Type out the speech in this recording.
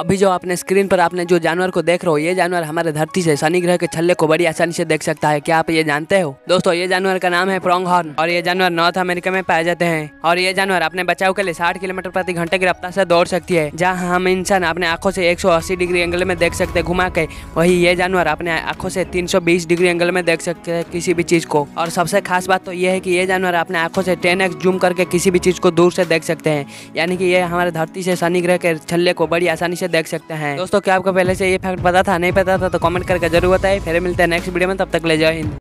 अभी जो आपने स्क्रीन पर आपने जो जानवर को देख रहे हो, ये जानवर हमारे धरती से शनि ग्रह के छल्ले को बड़ी आसानी से देख सकता है। क्या आप ये जानते हो दोस्तों? ये जानवर का नाम है प्रॉग और ये जानवर नॉर्थ अमेरिका में पाए जाते हैं। और ये जानवर अपने बचाव के लिए 60 किलोमीटर प्रति घंटे की रफ्तार से दौड़ सकती है। जहाँ हम इंसान अपने आंखों से 180 डिग्री एंगल में देख सकते घुमा के, वही ये जानवर अपने आंखों से 320 डिग्री एंगल में देख सकते है किसी भी चीज को। और सबसे खास बात तो ये है की ये जानवर अपने आंखों से 10x जूम करके किसी भी चीज को दूर से देख सकते हैं। यानी की ये हमारे धरती से शनि ग्रह के छल्ले को बड़ी आसानी देख सकते हैं। दोस्तों, क्या आपको पहले से ये फैक्ट पता था? नहीं पता था तो कमेंट करके जरूर बताएं। फिर मिलते हैं नेक्स्ट वीडियो में, तब तक ले जय हिंद।